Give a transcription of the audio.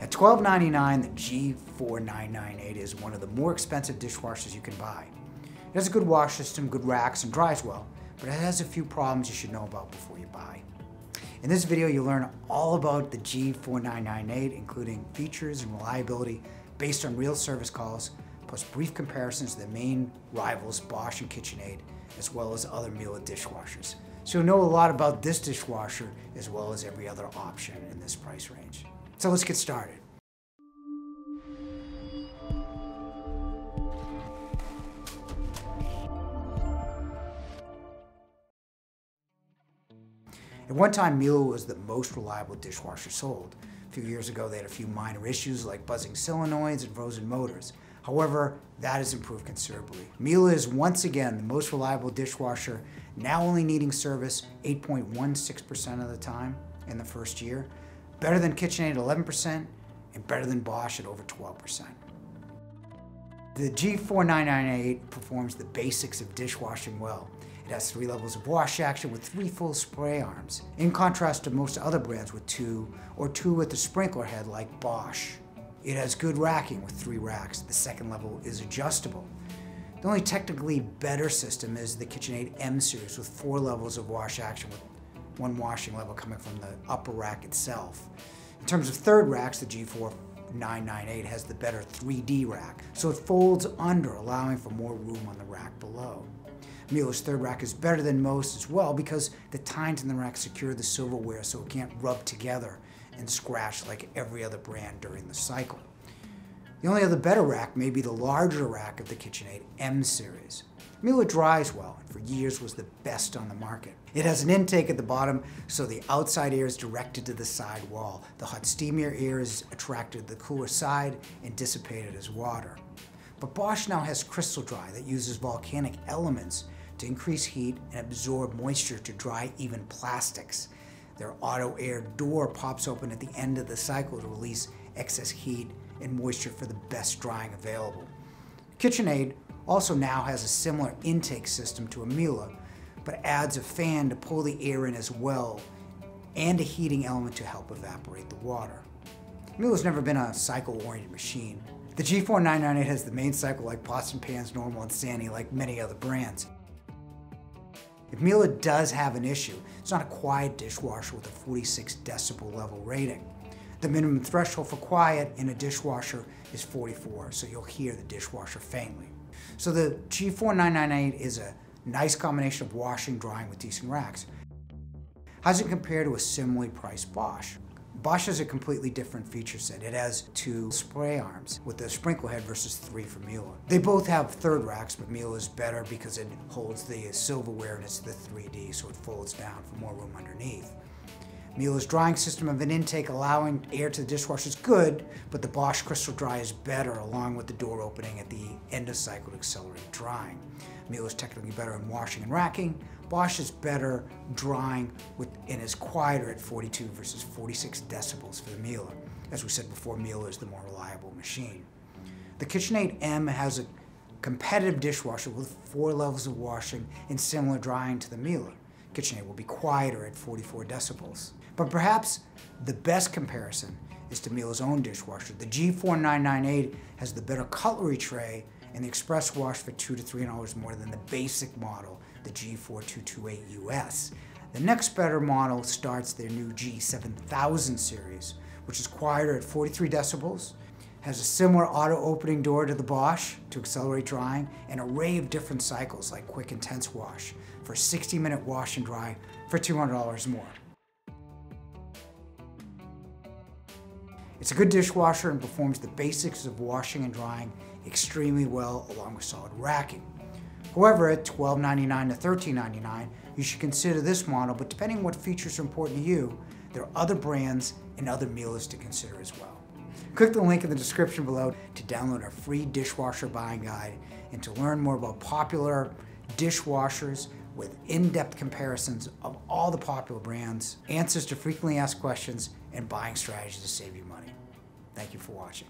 At $12.99, the G4998 is one of the more expensive dishwashers you can buy. It has a good wash system, good racks, and dries well, but it has a few problems you should know about before you buy. In this video, you'll learn all about the G4998, including features and reliability based on real service calls, plus brief comparisons to the main rivals, Bosch and KitchenAid, as well as other Miele dishwashers. So you'll know a lot about this dishwasher as well as every other option in this price range. So let's get started. At one time, Miele was the most reliable dishwasher sold. A few years ago, they had a few minor issues like buzzing solenoids and frozen motors. However, that has improved considerably. Miele is once again the most reliable dishwasher, now only needing service 8.16% of the time in the first year, better than KitchenAid at 11%, and better than Bosch at over 12%. The G4998 performs the basics of dishwashing well. It has 3 levels of wash action with 3 full spray arms, in contrast to most other brands with 2 or 2 with a sprinkler head like Bosch. It has good racking with 3 racks. The second level is adjustable. The only technically better system is the KitchenAid M series with 4 levels of wash action with 1 washing level coming from the upper rack itself. In terms of third racks, the G4998 has the better 3D rack, so it folds under, allowing for more room on the rack below. Miele's third rack is better than most as well because the tines in the rack secure the silverware so it can't rub together and scratch like every other brand during the cycle. The only other better rack may be the larger rack of the KitchenAid M series. Miele dries well and for years was the best on the market. It has an intake at the bottom so the outside air is directed to the side wall. The hot steamier air is attracted to the cooler side and dissipated as water. But Bosch now has CrystalDry that uses volcanic elements to increase heat and absorb moisture to dry even plastics. Their auto air door pops open at the end of the cycle to release excess heat and moisture for the best drying available. KitchenAid also now has a similar intake system to a Miele, but adds a fan to pull the air in as well and a heating element to help evaporate the water. Miele's never been a cycle-oriented machine. The G4998 has the main cycle like pots and pans, normal and Sani, like many other brands. If Miele does have an issue, it's not a quiet dishwasher with a 46 decibel level rating. The minimum threshold for quiet in a dishwasher is 44, so you'll hear the dishwasher faintly. So the G4998 is a nice combination of washing and drying with decent racks. How does it compare to a similarly priced Bosch? Bosch has a completely different feature set. It has 2 spray arms with a sprinkler head versus 3 for Miele. They both have third racks, but Miele is better because it holds the silverware and it's the 3D, so it folds down for more room underneath. Miele's drying system of an intake allowing air to the dishwasher is good, but the Bosch CrystalDry is better, along with the door opening at the end of cycle to accelerate drying. Miele is technically better in washing and racking. Bosch is better drying and is quieter at 42 versus 46 decibels for the Miele. As we said before, Miele is the more reliable machine. The KitchenAid M has a competitive dishwasher with 4 levels of washing and similar drying to the Miele. KitchenAid will be quieter at 44 decibels. But perhaps the best comparison is to Miele's own dishwasher. The G4998 has the better cutlery tray and the express wash for $2 to $3 more than the basic model, the G4228US. The next better model starts their new G7000 series, which is quieter at 43 decibels, has a similar auto-opening door to the Bosch to accelerate drying, and an array of different cycles like quick intense wash for 60-minute wash and dry for $200 more. It's a good dishwasher and performs the basics of washing and drying extremely well along with solid racking. However, at $12.99 to $13.99, you should consider this model, but depending on what features are important to you, there are other brands and other Miele's to consider as well. Click the link in the description below to download our free dishwasher buying guide and to learn more about popular dishwashers with in-depth comparisons of all the popular brands, answers to frequently asked questions, and buying strategies to save you money. Thank you for watching.